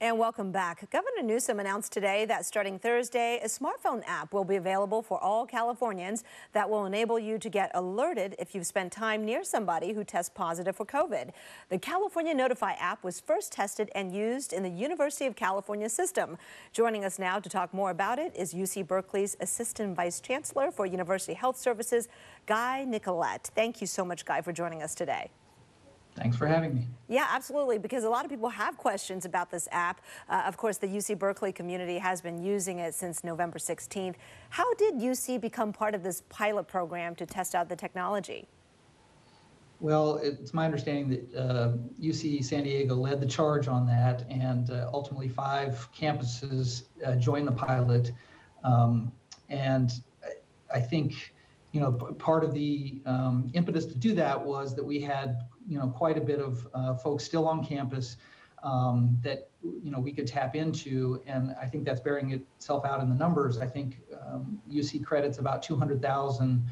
And welcome back. Governor Newsom announced today that starting Thursday, a smartphone app will be available for all Californians that will enable you to get alerted if you've spent time near somebody who tests positive for COVID. The California Notify app was first tested and used in the University of California system. Joining us now to talk more about it is UC Berkeley's Assistant Vice Chancellor for University Health Services, Guy Nicolette. Thank you so much, Guy, for joining us today. Thanks for having me. Yeah, absolutely, because a lot of people have questions about this app. Of course, the UC Berkeley community has been using it since November 16th. How did UC become part of this pilot program to test out the technology? Well, it's my understanding that UC San Diego led the charge on that, and ultimately 5 campuses joined the pilot. And I think, you know, part of the impetus to do that was that we had, you know, quite a bit of folks still on campus that, you know, we could tap into. And I think that's bearing itself out in the numbers. I think UC credits about 200,000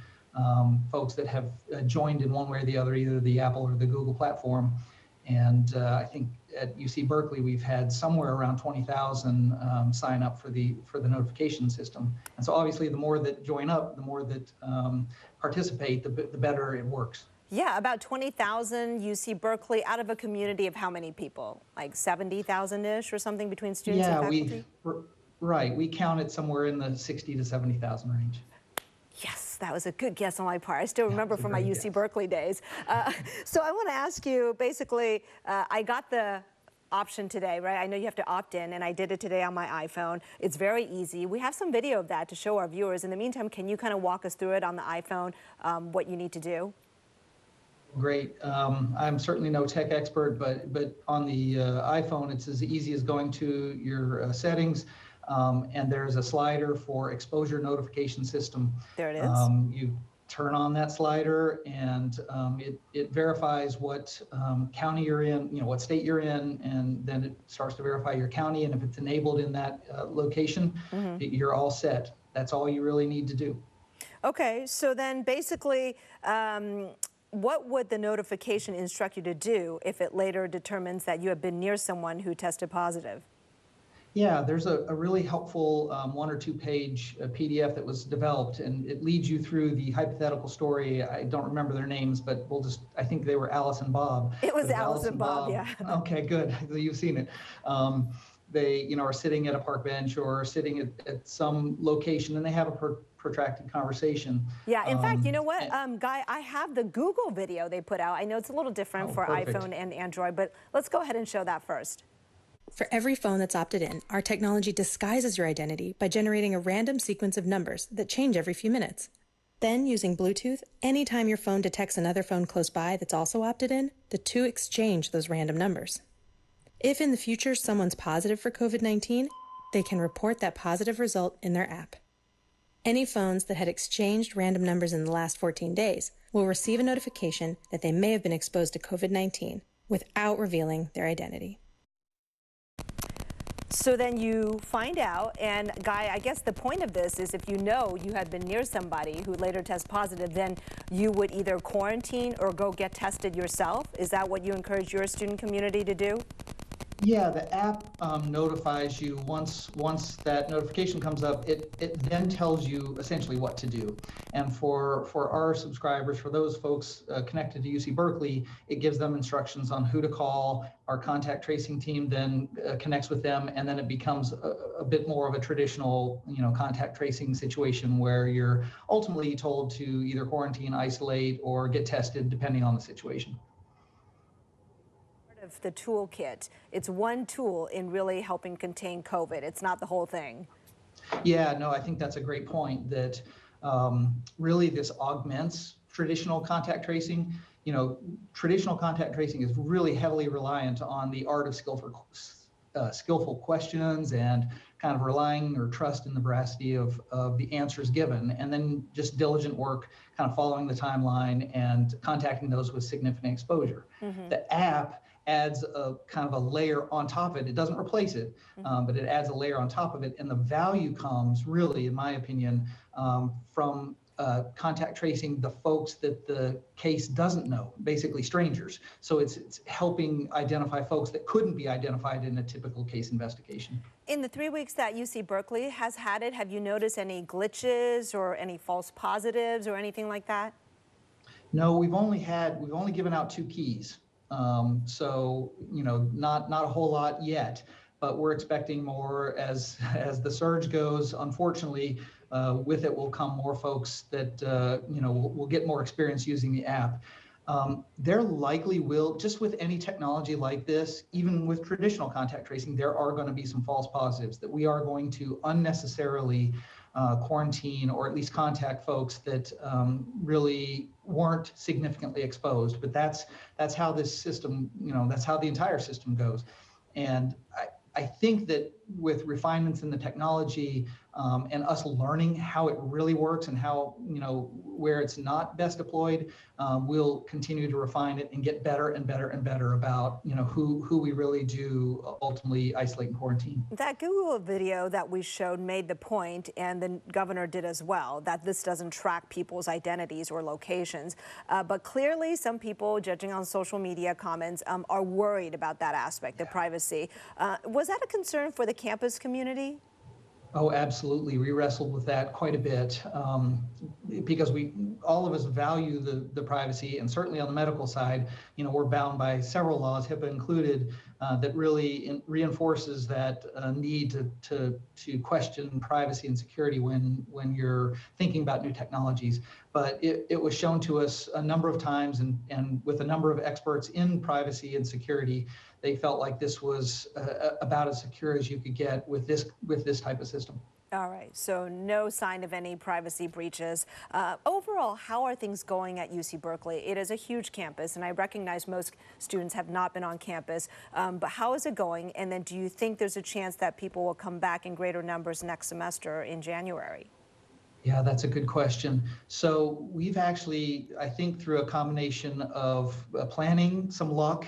folks that have joined in one way or the other, either the Apple or the Google platform. And I think at UC Berkeley, we've had somewhere around 20,000 sign up for the notification system. And so obviously, the more that join up, the more that participate, the better it works. Yeah, about 20,000 UC Berkeley out of a community of how many people? Like 70,000-ish or something between students and faculty? Yeah, right. We counted somewhere in the 60,000 to 70,000 range. Yes, that was a good guess on my part. I still remember from my UC Berkeley days. So I want to ask you, basically, I got the option today, right? I know you have to opt in, and I did it today on my iPhone. It's very easy. We have some video of that to show our viewers. In the meantime, can you kind of walk us through it on the iPhone, what you need to do? Great. I'm certainly no tech expert, but on the iPhone, it's as easy as going to your settings, and there's a slider for exposure notification system. There it is. You turn on that slider, and it verifies what county you're in, you know, what state you're in, and then it starts to verify your county. And if it's enabled in that location, you're all set. That's all you really need to do. Okay. So then, basically, what would the notification instruct you to do if it later determines that you have been near someone who tested positive? Yeah, there's a really helpful 1- or 2-page PDF that was developed, and it leads you through the hypothetical story. I don't remember their names, but we'll just, I think they were Alice and Bob. It was Alice and Bob, yeah. Okay, good. You've seen it. They, you know, are sitting at a park bench or sitting at some location, and they have a protracted conversation. Yeah, in fact, you know what, Guy, I have the Google video they put out. I know it's a little different for iPhone and Android, but let's go ahead and show that first. For every phone that's opted in, our technology disguises your identity by generating a random sequence of numbers that change every few minutes. Then, using Bluetooth, anytime your phone detects another phone close by that's also opted in, the two exchange those random numbers. If in the future someone's positive for COVID-19, they can report that positive result in their app. Any phones that had exchanged random numbers in the last 14 days will receive a notification that they may have been exposed to COVID-19 without revealing their identity. So then you find out, and Guy, I guess the point of this is if you know you had been near somebody who later tests positive, then you would either quarantine or go get tested yourself. Is that what you encourage your student community to do? Yeah, the app notifies you once that notification comes up. It then tells you essentially what to do. And for our subscribers, for those folks connected to UC Berkeley, it gives them instructions on who to call. Our contact tracing team then connects with them, and then it becomes a bit more of a traditional, you know, contact tracing situation where you're ultimately told to either quarantine, isolate, or get tested, depending on the situation. Of the toolkit. It's one tool in really helping contain COVID. It's not the whole thing. Yeah, no, I think that's a great point that really this augments traditional contact tracing. You know, traditional contact tracing is really heavily reliant on the art of skillful questions and kind of relying or trust in the veracity of the answers given, and then just diligent work kind of following the timeline and contacting those with significant exposure. The app adds a kind of a layer on top of it. It doesn't replace it, but it adds a layer on top of it. And the value comes really, in my opinion, from contact tracing the folks that the case doesn't know, basically strangers. So it's helping identify folks that couldn't be identified in a typical case investigation. In the 3 weeks that UC Berkeley has had it, have you noticed any glitches or any false positives or anything like that? No, we've only given out 2 keys. So, you know, not a whole lot yet, but we're expecting more as the surge goes. Unfortunately, with it will come more folks that, you know, will get more experience using the app. There likely will, just with any technology like this, even with traditional contact tracing, there are going to be some false positives that we are going to unnecessarily quarantine or at least contact folks that really weren't significantly exposed. But that's how this system, you know, that's how the entire system goes. And I think that with refinements in the technology and us learning how it really works and how, you know, where it's not best deployed, we'll continue to refine it and get better and better and better about, you know, who we really do ultimately isolate and quarantine. That Google video that we showed made the point, and the governor did as well, that this doesn't track people's identities or locations. But clearly some people, judging on social media comments, are worried about that aspect of privacy. Was that a concern for the campus community? Oh, absolutely. We wrestled with that quite a bit because all of us value the privacy, and certainly on the medical side, you know, we're bound by several laws, HIPAA included, that really reinforces that need to question privacy and security when you're thinking about new technologies. But it was shown to us a number of times, and with a number of experts in privacy and security, they felt like this was about as secure as you could get with this type of system. All right, so no sign of any privacy breaches. Overall, how are things going at UC Berkeley? It is a huge campus, and I recognize most students have not been on campus, but how is it going? And then do you think there's a chance that people will come back in greater numbers next semester in January? Yeah, that's a good question. So we've actually, I think through a combination of planning, some luck,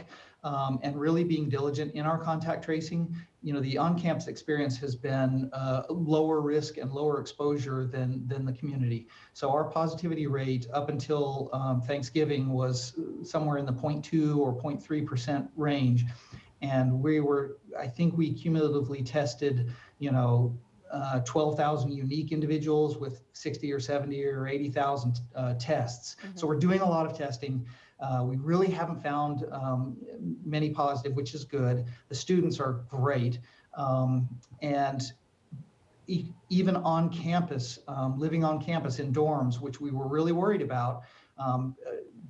and really being diligent in our contact tracing, you know, the on-campus experience has been lower risk and lower exposure than the community. So our positivity rate up until Thanksgiving was somewhere in the 0.2 or 0.3% range, and I think we cumulatively tested, you know, 12,000 unique individuals with 60 or 70 or 80,000 tests. Mm-hmm. So we're doing a lot of testing. We really haven't found many positive, which is good. The students are great. And even on campus, living on campus in dorms, which we were really worried about,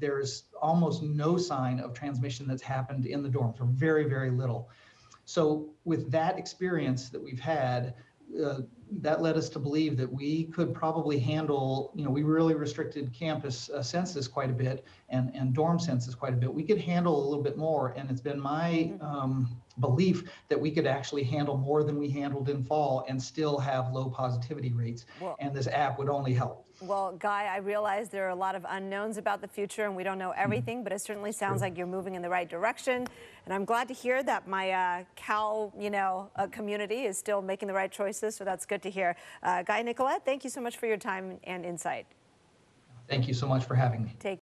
there's almost no sign of transmission that's happened in the dorms, or very, very little. So with that experience that we've had, that led us to believe that we could probably handle, you know, we really restricted campus census quite a bit and dorm census quite a bit. We could handle a little bit more, and it's been my belief that we could actually handle more than we handled in fall and still have low positivity rates. Whoa. And this app would only help. Well, Guy, I realize there are a lot of unknowns about the future, and we don't know everything, but it certainly sounds like you're moving in the right direction. And I'm glad to hear that my Cal, you know, community is still making the right choices, so that's good to hear. Guy Nicolette, thank you so much for your time and insight. Thank you so much for having me. Take